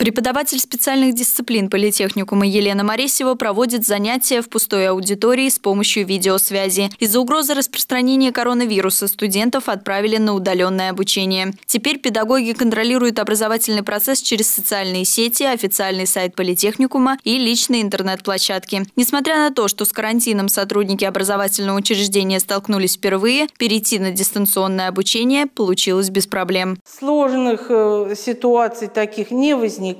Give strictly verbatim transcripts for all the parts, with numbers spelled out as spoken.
Преподаватель специальных дисциплин политехникума Елена Маресева проводит занятия в пустой аудитории с помощью видеосвязи. Из-за угрозы распространения коронавируса студентов отправили на удаленное обучение. Теперь педагоги контролируют образовательный процесс через социальные сети, официальный сайт политехникума и личные интернет-площадки. Несмотря на то, что с карантином сотрудники образовательного учреждения столкнулись впервые, перейти на дистанционное обучение получилось без проблем. Сложных ситуаций таких не возникает.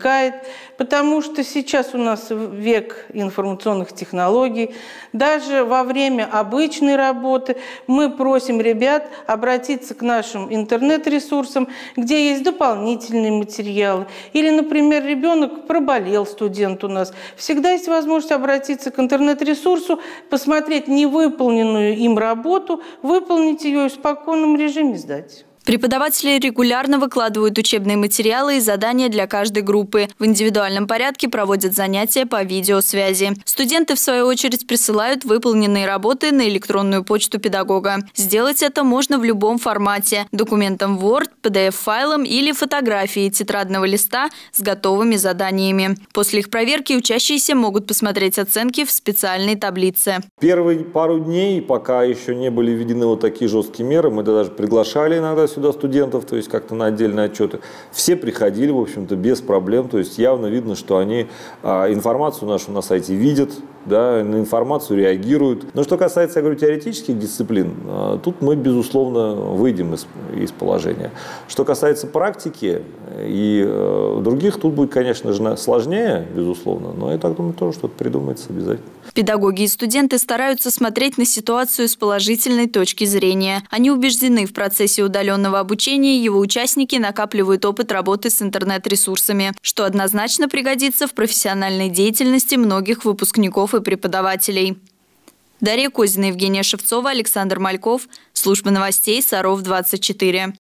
Потому что сейчас у нас век информационных технологий. Даже во время обычной работы мы просим ребят обратиться к нашим интернет-ресурсам, где есть дополнительные материалы. Или, например, ребенок проболел, студент у нас. Всегда есть возможность обратиться к интернет-ресурсу, посмотреть невыполненную им работу, выполнить ее и в спокойном режиме сдать. Преподаватели регулярно выкладывают учебные материалы и задания для каждой группы. В индивидуальном порядке проводят занятия по видеосвязи. Студенты, в свою очередь, присылают выполненные работы на электронную почту педагога. Сделать это можно в любом формате – документом Word, пи ди эф-файлом или фотографией тетрадного листа с готовыми заданиями. После их проверки учащиеся могут посмотреть оценки в специальной таблице. Первые пару дней, пока еще не были введены вот такие жесткие меры, мы даже приглашали иногда сюда студентов, то есть как-то на отдельные отчеты. Все приходили, в общем-то, без проблем. То есть явно видно, что они информацию нашу на сайте видят, да, на информацию реагируют. Но что касается, я говорю, теоретических дисциплин, тут мы, безусловно, выйдем из, из положения. Что касается практики и других, тут будет, конечно же, сложнее, безусловно, но я так думаю, тоже что-то придумается обязательно. Педагоги и студенты стараются смотреть на ситуацию с положительной точки зрения. Они убеждены, в процессе удаленного обучения его участники накапливают опыт работы с интернет-ресурсами, что однозначно пригодится в профессиональной деятельности многих выпускников и преподавателей. Дарья Козина, Евгения Шевцова, Александр Мальков. Служба новостей Саров двадцать четыре.